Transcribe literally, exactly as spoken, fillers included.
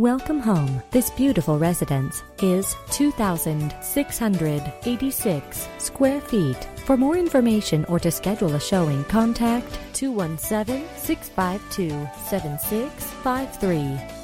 Welcome home. This beautiful residence is two thousand six hundred eighty-six square feet. For more information or to schedule a showing, contact two one seven, six five two, seven six five three.